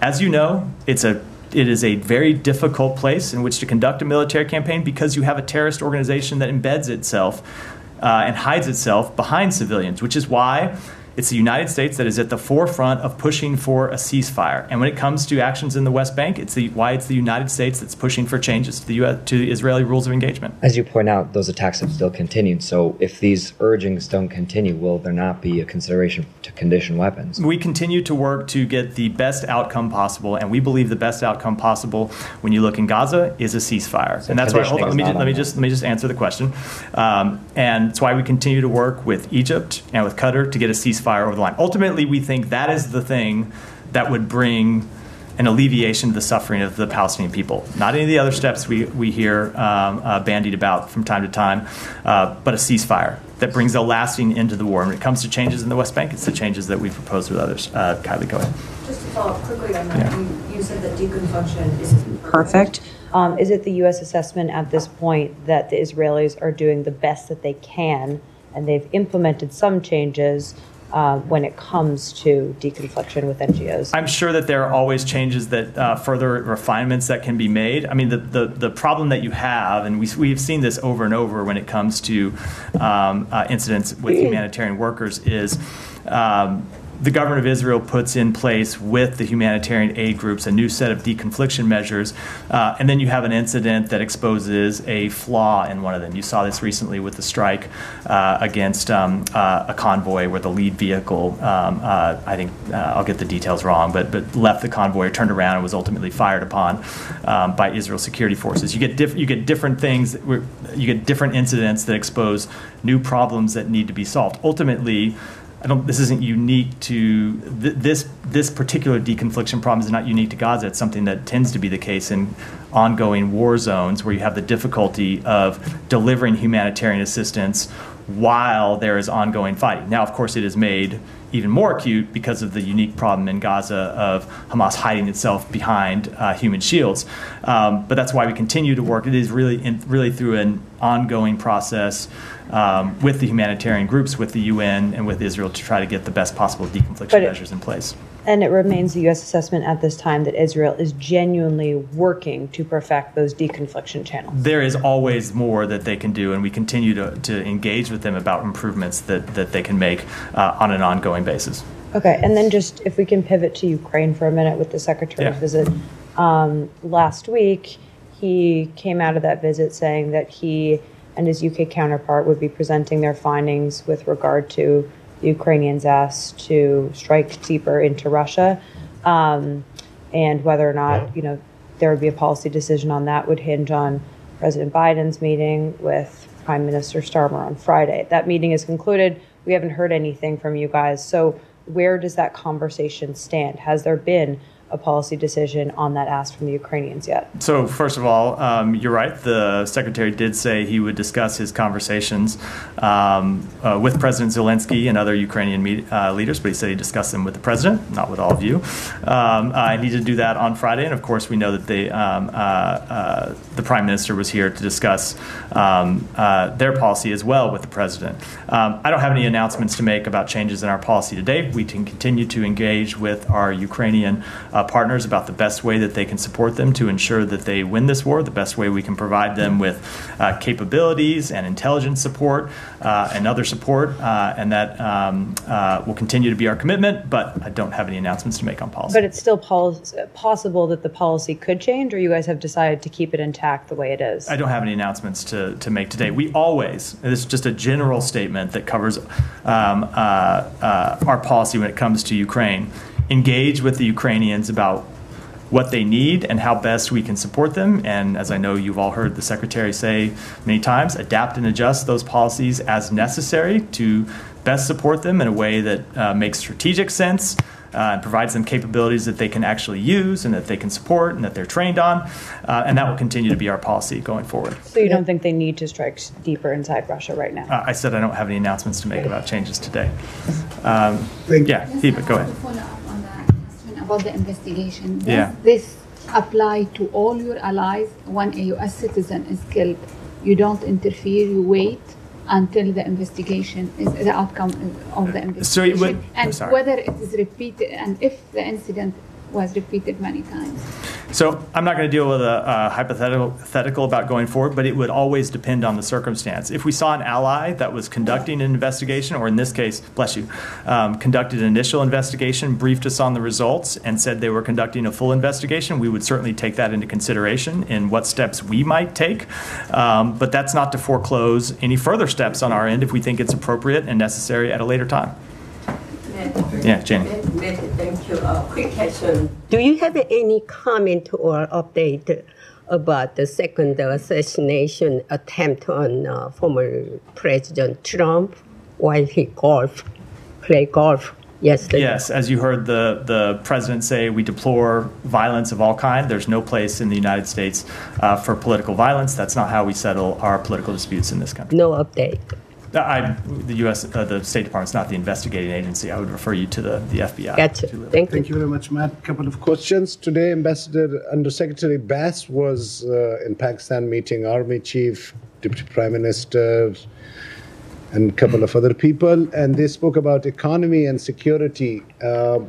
As you know, it's a, it is a very difficult place in which to conduct a military campaign because you have a terrorist organization that embeds itself uh, and hides itself behind civilians, which is why it's the United States that is at the forefront of pushing for a ceasefire. And when it comes to actions in the West Bank, it's the, why it's the United States that's pushing for changes to the, U S, to the Israeli rules of engagement. As you point out, those attacks have still continued. So if these urgings don't continue, will there not be a consideration to condition weapons? We continue to work to get the best outcome possible. And we believe the best outcome possible when you look in Gaza is a ceasefire. So and that's why, hold on, let me, just, let, me just, let me just answer the question. Um, and it's why we continue to work with Egypt and with Qatar to get a ceasefire over the line. Ultimately, we think that is the thing that would bring an alleviation to the suffering of the Palestinian people. Not any of the other steps we, we hear um, uh, bandied about from time to time, uh, but a ceasefire that brings a lasting end to the war. When it comes to changes in the West Bank, it's the changes that we've proposed with others. Uh, Kylie, go ahead. Just to follow up quickly on that, yeah. you, you said that deconfliction isn't perfect. Um, is it the U S assessment at this point that the Israelis are doing the best that they can, and they've implemented some changes Uh, when it comes to deconfliction with N G Os? I'm sure that there are always changes that uh, further refinements that can be made. I mean, the, the, the problem that you have, and we, we've seen this over and over when it comes to um, uh, incidents with humanitarian workers, is um, the government of Israel puts in place with the humanitarian aid groups a new set of deconfliction measures, uh, and then you have an incident that exposes a flaw in one of them. You saw this recently with the strike uh, against um, uh, a convoy where the lead vehicle, um, uh, I think uh, I'll get the details wrong, but, but left the convoy, turned around, and was ultimately fired upon um, by Israel security forces. You get, diff you get different things, you get different incidents that expose new problems that need to be solved. Ultimately, I don't, this isn't unique to th this this particular deconfliction problem is not unique to Gaza. It's something that tends to be the case in ongoing war zones where you have the difficulty of delivering humanitarian assistance while there is ongoing fighting. Now, of course, it is made even more acute because of the unique problem in Gaza of Hamas hiding itself behind uh, human shields. Um, but that's why we continue to work. It is really, in, really through an ongoing process um, with the humanitarian groups, with the U N, and with Israel to try to get the best possible deconfliction but measures it, in place. And it remains the U S assessment at this time that Israel is genuinely working to perfect those deconfliction channels. There is always more that they can do, and we continue to, to engage with them about improvements that, that they can make uh, on an ongoing basis. Okay, and then just if we can pivot to Ukraine for a minute with the Secretary's yeah. visit um, last week, he came out of that visit saying that he and his U K counterpart would be presenting their findings with regard to the Ukrainians asked to strike deeper into Russia, um, and whether or not, you know, there would be a policy decision on that would hinge on President Biden's meeting with Prime Minister Starmer on Friday. That meeting is concluded. We haven't heard anything from you guys. So where does that conversation stand? Has there been a policy decision on that ask from the Ukrainians yet? So first of all, um, you're right. The secretary did say he would discuss his conversations um, uh, with President Zelensky and other Ukrainian uh, leaders, but he said he discussed them with the president, not with all of you. Um, I need to do that on Friday. And of course, we know that they, um, uh, uh, the prime minister was here to discuss um, uh, their policy as well with the president. Um, I don't have any announcements to make about changes in our policy today. We can continue to engage with our Ukrainian Uh, partners about the best way that they can support them to ensure that they win this war, the best way we can provide them with uh, capabilities and intelligence support uh, and other support, uh, and that um, uh, will continue to be our commitment, but I don't have any announcements to make on policy. But it's still possible that the policy could change, or you guys have decided to keep it intact the way it is? I don't have any announcements to, to make today. We always, and this is just a general statement that covers um, uh, uh, our policy when it comes to Ukraine, engage with the Ukrainians about what they need and how best we can support them. And as I know you've all heard the secretary say many times, adapt and adjust those policies as necessary to best support them in a way that uh, makes strategic sense uh, and provides them capabilities that they can actually use and that they can support and that they're trained on. Uh, and that will continue to be our policy going forward. So you don't think they need to strike deeper inside Russia right now? Uh, I said I don't have any announcements to make about changes today. Um, yeah, Hiba, go ahead. About the investigation, does yeah. this apply to all your allies? When a U S citizen is killed, you don't interfere, you wait until the investigation is the outcome of the investigation, so it would, and whether it is repeated, and if the incident was repeated many times. So I'm not going to deal with a, a hypothetical, hypothetical about going forward, but it would always depend on the circumstance. If we saw an ally that was conducting an investigation, or in this case, bless you, um, conducted an initial investigation, briefed us on the results, and said they were conducting a full investigation, we would certainly take that into consideration in what steps we might take. Um, but that's not to foreclose any further steps on our end if we think it's appropriate and necessary at a later time. Yeah, Jenny. Thank you. Uh, quick question. Do you have any comment or update about the second assassination attempt on uh, former President Trump while he golf, played golf yesterday? Yes, as you heard the, the president say, we deplore violence of all kind. There's no place in the United States uh, for political violence. That's not how we settle our political disputes in this country. No update. I, the U S Uh, the State Department is not the investigating agency. I would refer you to the, the F B I. Gotcha. Thank you. Thank you very much, Matt. A couple of questions. Today, Ambassador Undersecretary Bass was uh, in Pakistan meeting Army Chief, Deputy Prime Minister, and a couple of other people, and they spoke about economy and security. Uh,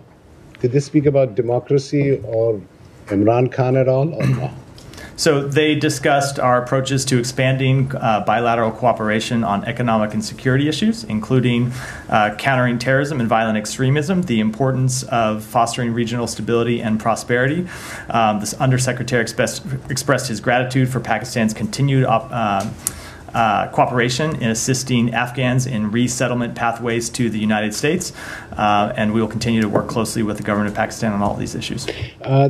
did they speak about democracy or Imran Khan at all, or not? So they discussed our approaches to expanding uh, bilateral cooperation on economic and security issues, including uh, countering terrorism and violent extremism, the importance of fostering regional stability and prosperity. Um, this undersecretary expressed, expressed his gratitude for Pakistan's continued op uh, Uh, cooperation in assisting Afghans in resettlement pathways to the United States, uh, and we will continue to work closely with the government of Pakistan on all these issues. Uh,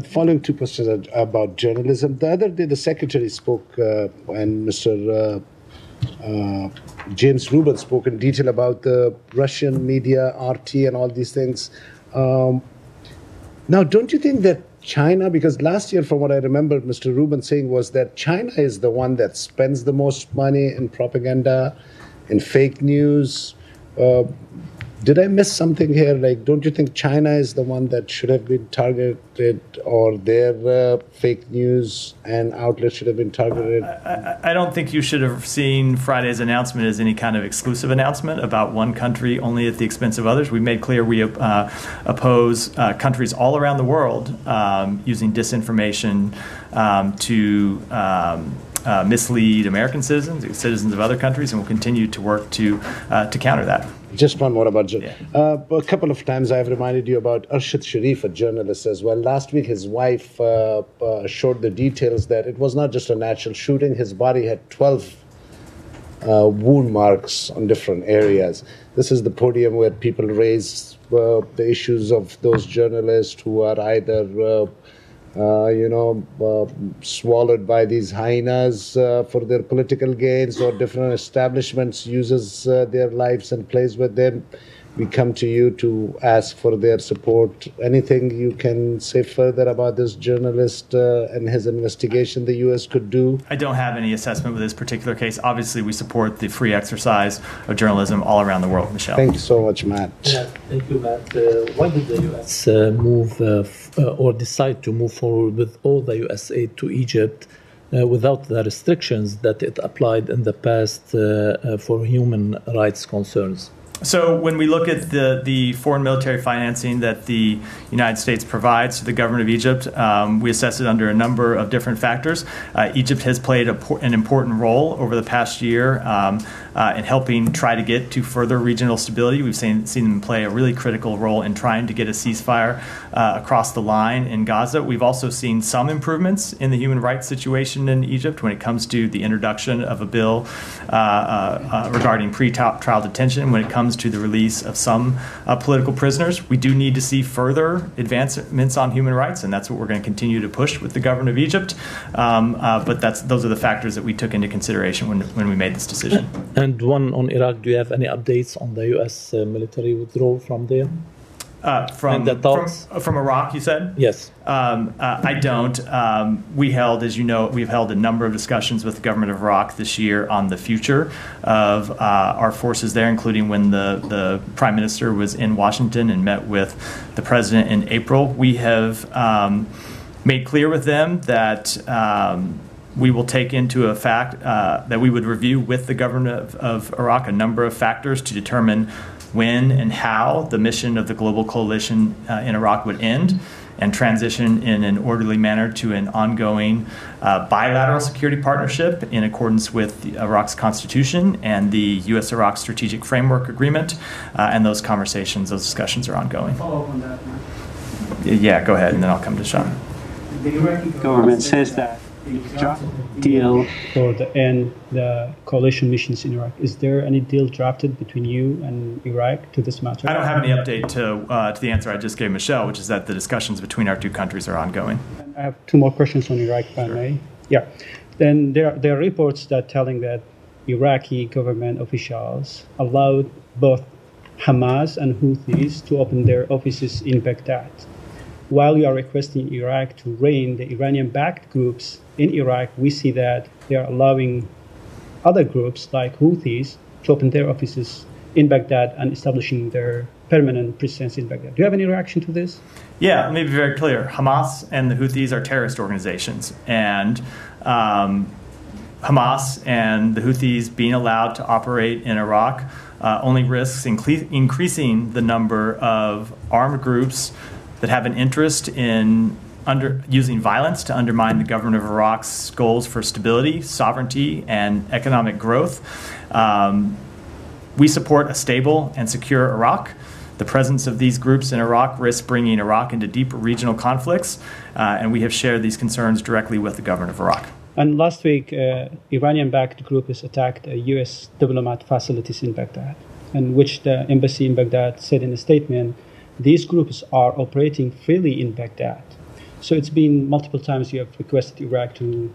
the following two questions are about journalism. The other day, the secretary spoke, uh, and Mister Uh, uh, James Rubin spoke in detail about the Russian media, R T, and all these things. Um, now, don't you think that China, because last year, from what I remember, Mister Rubin saying was that China is the one that spends the most money in propaganda, in fake news. Uh, did I miss something here? Like, don't you think China is the one that should have been targeted, or their uh, fake news and outlets should have been targeted? I, I, I don't think you should have seen Friday's announcement as any kind of exclusive announcement about one country only at the expense of others. We made clear we uh, oppose uh, countries all around the world um, using disinformation um, to um, uh, mislead American citizens, citizens of other countries, and we'll continue to work to, uh, to counter that. Just one more about yeah. uh, a couple of times I have reminded you about Arshad Sharif, a journalist as well. Last week, his wife uh, uh, showed the details that it was not just a natural shooting. His body had twelve uh, wound marks on different areas. This is the podium where people raise uh, the issues of those journalists who are either, uh, uh, you know, uh, swallowed by these hyenas uh, for their political gains, or different establishments uses uh, their lives and plays with them. We come to you to ask for their support. Anything you can say further about this journalist uh, and his investigation the U S could do? I don't have any assessment with this particular case. Obviously, we support the free exercise of journalism all around the world, Michelle. Thank you so much, Matt. Yeah, thank you, Matt. Uh, why did the U S Uh, move uh, f uh, or decide to move forward with all the U S aid to Egypt uh, without the restrictions that it applied in the past uh, uh, for human rights concerns? So when we look at the, the foreign military financing that the United States provides to the government of Egypt, um, we assess it under a number of different factors. Uh, Egypt has played a, an important role over the past year um, uh, in helping try to get to further regional stability. We've seen, seen them play a really critical role in trying to get a ceasefire uh, across the line in Gaza. We've also seen some improvements in the human rights situation in Egypt when it comes to the introduction of a bill uh, uh, uh, regarding pre-trial detention, when it comes to the release of some uh, political prisoners. We do need to see further advancements on human rights, and that's what we're going to continue to push with the government of Egypt. Um, uh, but that's, those are the factors that we took into consideration when, when we made this decision. And one on Iraq, do you have any updates on the U S uh, military withdrawal from there? Uh, from, the from, from Iraq, you said? Yes. Um, uh, I don't. Um, we held, as you know, we've held a number of discussions with the government of Iraq this year on the future of uh, our forces there, including when the, the prime minister was in Washington and met with the president in April. We have um, made clear with them that um, we will take into a fact uh, that we would review with the government of, of Iraq a number of factors to determine when and how the mission of the global coalition uh, in Iraq would end and transition in an orderly manner to an ongoing uh, bilateral security partnership in accordance with the Iraq's constitution and the U S Iraq Strategic Framework Agreement. Uh, and those conversations, those discussions are ongoing. Follow up on that, man. Yeah, go ahead, and then I'll come to Sean. The Iraqi government says that deal for the end the coalition missions in Iraq. Is there any deal drafted between you and Iraq to this matter? I don't have any update to, uh, to the answer I just gave Michelle, which is that the discussions between our two countries are ongoing. And I have two more questions on Iraq, if I may. Yeah. Then there, there are reports that telling that Iraqi government officials allowed both Hamas and Houthis to open their offices in Baghdad, while you are requesting Iraq to rein the Iranian-backed groups in Iraq. We see that they are allowing other groups like Houthis to open their offices in Baghdad and establishing their permanent presence in Baghdad. Do you have any reaction to this? Yeah, let me be very clear. Hamas and the Houthis are terrorist organizations, and um, Hamas and the Houthis being allowed to operate in Iraq uh, only risks inc increasing the number of armed groups that have an interest in under, using violence to undermine the government of Iraq's goals for stability, sovereignty, and economic growth. Um, we support a stable and secure Iraq. The presence of these groups in Iraq risks bringing Iraq into deep regional conflicts, uh, and we have shared these concerns directly with the government of Iraq. And last week, uh, Iranian-backed groups attacked a U S diplomat facilities in Baghdad, in which the embassy in Baghdad said in a statement, these groups are operating freely in Baghdad. So it's been multiple times you have requested Iraq to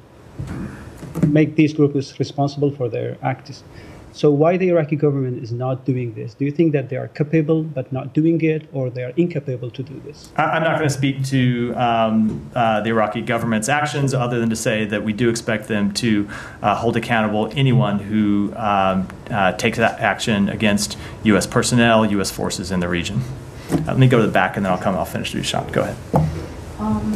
make these groups responsible for their acts. So why the Iraqi government is not doing this? Do you think that they are capable but not doing it, or they are incapable to do this? I'm not going to speak to um, uh, the Iraqi government's actions, other than to say that we do expect them to uh, hold accountable anyone who um, uh, takes that action against U S personnel, U S forces in the region. Uh, let me go to the back, and then I'll come. I'll finish with Sean. Go ahead. Um,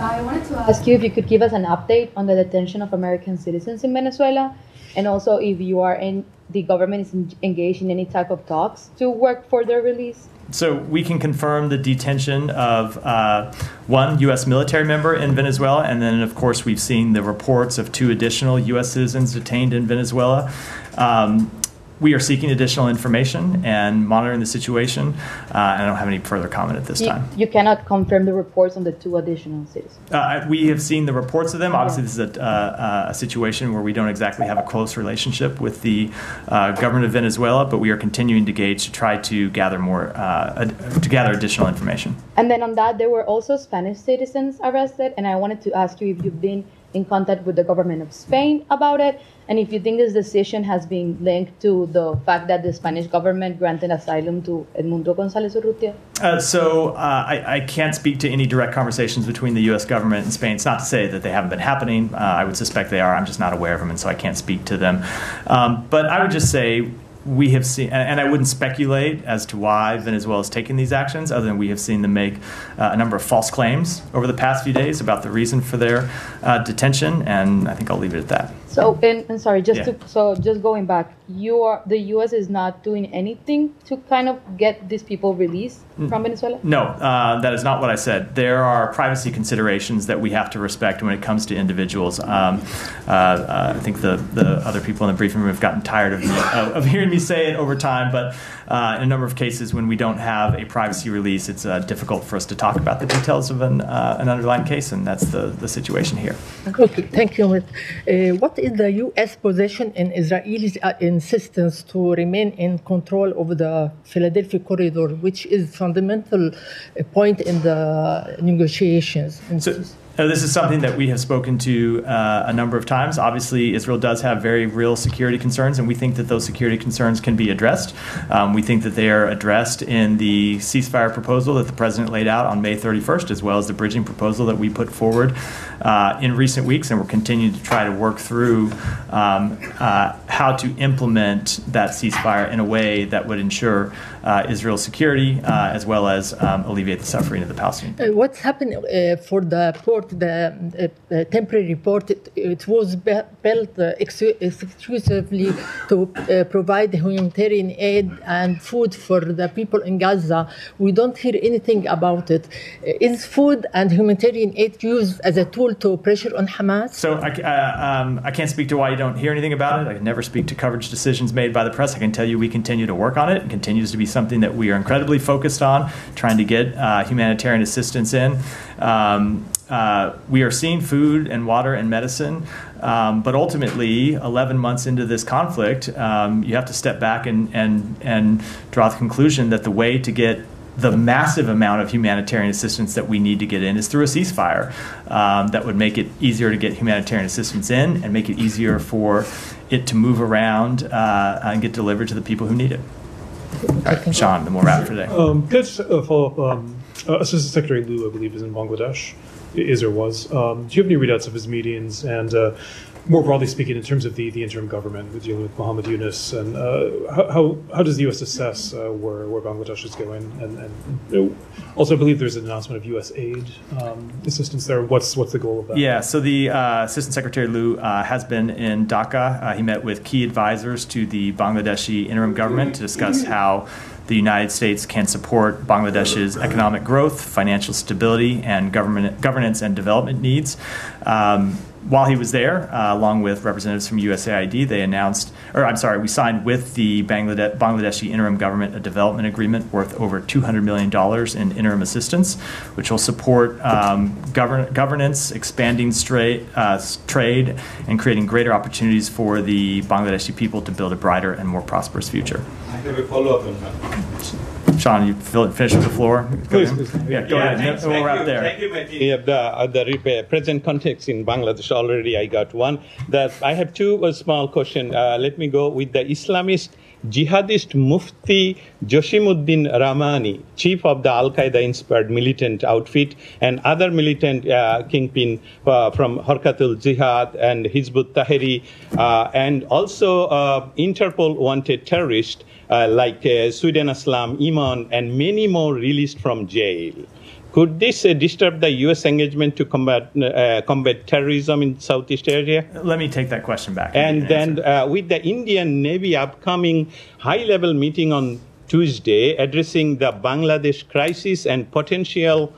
I wanted to ask you if you could give us an update on the detention of American citizens in Venezuela, and also if you are in the government is engaged in any type of talks to work for their release. So we can confirm the detention of uh, one U S military member in Venezuela, and then, of course, we've seen the reports of two additional U S citizens detained in Venezuela. Um, We are seeking additional information and monitoring the situation. Uh, and I don't have any further comment at this you, time. You cannot confirm the reports on the two additional citizens? Uh, we have seen the reports of them. Obviously, this is a, uh, a situation where we don't exactly have a close relationship with the uh, government of Venezuela, but we are continuing to gauge to try to gather more, uh, to gather additional information. And then on that, there were also Spanish citizens arrested, and I wanted to ask you if you've been in contact with the government of Spain about it, and if you think this decision has been linked to the fact that the Spanish government granted asylum to Edmundo González Urrutia? Uh, so uh, I, I can't speak to any direct conversations between the U S government and Spain. It's not to say that they haven't been happening. Uh, I would suspect they are. I'm just not aware of them, and so I can't speak to them. Um, but I would just say we have seen, and I wouldn't speculate as to why Venezuela is taking these actions, other than we have seen them make uh, a number of false claims over the past few days about the reason for their uh, detention, and I think I'll leave it at that. So, and, and sorry, just yeah. to, so just going back, you are, the U S is not doing anything to kind of get these people released from Venezuela? No, uh, that is not what I said. There are privacy considerations that we have to respect when it comes to individuals. Um, uh, uh, I think the, the other people in the briefing room have gotten tired of, uh, of hearing me say it over time, but uh, in a number of cases when we don't have a privacy release, it's uh, difficult for us to talk about the details of an, uh, an underlying case, and that's the, the situation here. Okay, thank you. Uh, what is the U S position in Israel's uh, insistence to remain in control of the Philadelphia corridor, which is a fundamental point in the negotiations? So, Uh, this is something that we have spoken to uh, a number of times. Obviously, Israel does have very real security concerns, and we think that those security concerns can be addressed. Um, we think that they are addressed in the ceasefire proposal that the president laid out on May thirty-first, as well as the bridging proposal that we put forward uh, in recent weeks, and we're continuing to try to work through um, uh, how to implement that ceasefire in a way that would ensure uh, Israel's security, uh, as well as um, alleviate the suffering of the Palestinians. Uh, what's happened uh, for the port? The uh, temporary port, it, it was built uh, ex exclusively to uh, provide humanitarian aid and food for the people in Gaza. We don't hear anything about it. Is food and humanitarian aid used as a tool to pressure on Hamas? So I, uh, um, I can't speak to why you don't hear anything about it. I can never speak to coverage decisions made by the press. I can tell you we continue to work on it. It continues to be something that we are incredibly focused on, trying to get uh, humanitarian assistance in. Um, Uh, we are seeing food and water and medicine, um, but ultimately, eleven months into this conflict, um, you have to step back and, and, and draw the conclusion that the way to get the massive amount of humanitarian assistance that we need to get in is through a ceasefire. Um, that would make it easier to get humanitarian assistance in and make it easier for it to move around uh, and get delivered to the people who need it. All right, Sean, the more wrap for today. Um, let's uh, follow up. Um, uh, Assistant Secretary Liu, I believe, is in Bangladesh. Is or was. Um, do you have any readouts of his meetings and, uh, more broadly speaking, in terms of the, the interim government with dealing with Muhammad Yunus? And uh, how, how does the U S assess uh, where, where Bangladesh is going? And, and also, I believe there's an announcement of U S aid um, assistance there. What's, what's the goal of that? Yeah, so the uh, Assistant Secretary Liu uh, has been in Dhaka. Uh, he met with key advisors to the Bangladeshi interim government to discuss how the United States can support Bangladesh's economic growth, financial stability, and government governance and development needs. Um, while he was there, uh, along with representatives from U S A I D, they announced, or I'm sorry, we signed with the Bangladesh, Bangladeshi interim government a development agreement worth over two hundred million dollars in interim assistance, which will support um, govern, governance, expanding straight, uh, trade, and creating greater opportunities for the Bangladeshi people to build a brighter and more prosperous future. I have a follow-up on that. Sean, you finish with the floor? Please, please. Yeah, go yeah, ahead. We'll wrap there. Thank you, yeah, the, the present context in Bangladesh already, I got one. That I have two uh, small questions. Uh, let me go with the Islamist jihadist Mufti Joshimuddin Rahmani, chief of the Al-Qaeda-inspired militant outfit, and other militant uh, kingpin uh, from Harkatul Jihad and Hizbut Tahrir, uh, and also uh, Interpol wanted terrorists uh, like uh, Sudan Aslam, Iman, and many more released from jail. Could this uh, disturb the U S engagement to combat uh, combat terrorism in Southeast Asia? Let me take that question back. And then uh, with the Indian Navy upcoming high-level meeting on Tuesday addressing the Bangladesh crisis and potential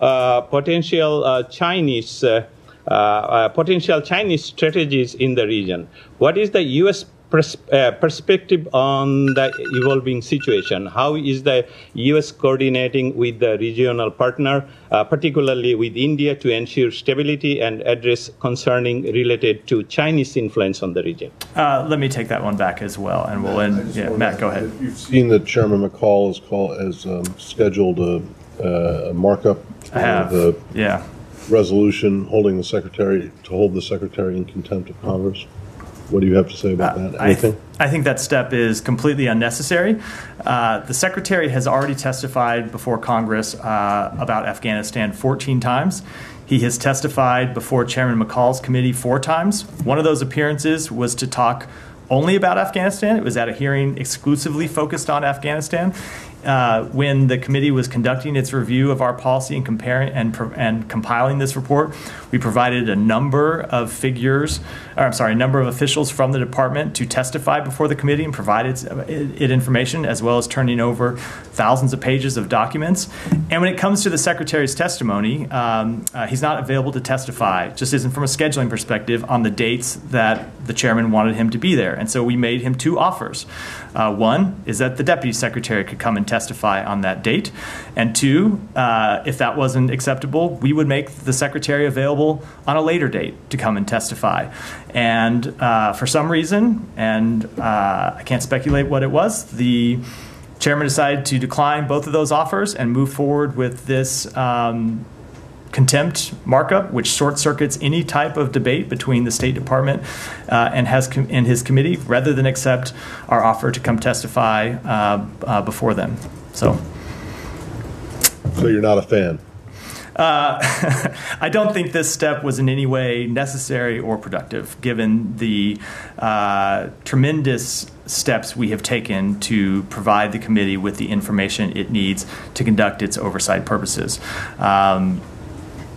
uh, potential uh, Chinese uh, uh, potential Chinese strategies in the region, what is the U S pers uh, perspective on the evolving situation. How is the U S coordinating with the regional partner, uh, particularly with India, to ensure stability and address concerning related to Chinese influence on the region? Uh, let me take that one back as well, and we'll end. Yeah, Matt, go ahead. You've seen that Chairman McCall has, call, has um, scheduled a, uh, a markup of the yeah. resolution holding the secretary to hold the secretary in contempt of Congress. What do you have to say about uh, that? Anything? I, th I think that step is completely unnecessary. Uh, the Secretary has already testified before Congress uh, about Afghanistan fourteen times. He has testified before Chairman McCall's committee four times. One of those appearances was to talk only about Afghanistan. It was at a hearing exclusively focused on Afghanistan. Uh, when the committee was conducting its review of our policy and comparing and and compiling this report, we provided a number of figures, or I'm sorry, a number of officials from the department to testify before the committee and provided it information, as well as turning over thousands of pages of documents. And when it comes to the secretary's testimony, um, uh, he's not available to testify, just isn't from a scheduling perspective, on the dates that the chairman wanted him to be there. And so we made him two offers. Uh, one is that the deputy secretary could come and testify on that date. And two, uh, if that wasn't acceptable, we would make the secretary available on a later date to come and testify. And uh, for some reason, and uh, I can't speculate what it was, the chairman decided to decline both of those offers and move forward with this um, contempt markup, which short-circuits any type of debate between the State Department uh, and, has com and his committee, rather than accept our offer to come testify uh, uh, before them. So, so you're not a fan? Uh, I don't think this step was in any way necessary or productive, given the uh, tremendous steps we have taken to provide the committee with the information it needs to conduct its oversight purposes. Um,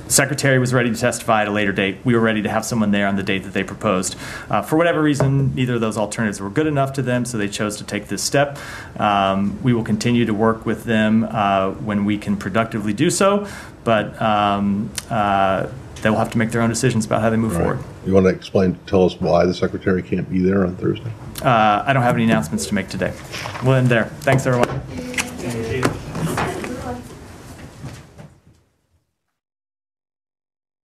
Secretary was ready to testify at a later date. We were ready to have someone there on the date that they proposed. Uh, for whatever reason, neither of those alternatives were good enough to them, so they chose to take this step. Um, we will continue to work with them uh, when we can productively do so, but um, uh, they will have to make their own decisions about how they move forward. You want to explain, tell us why the Secretary can't be there on Thursday? Uh, I don't have any announcements to make today. We'll end there. Thanks, everyone.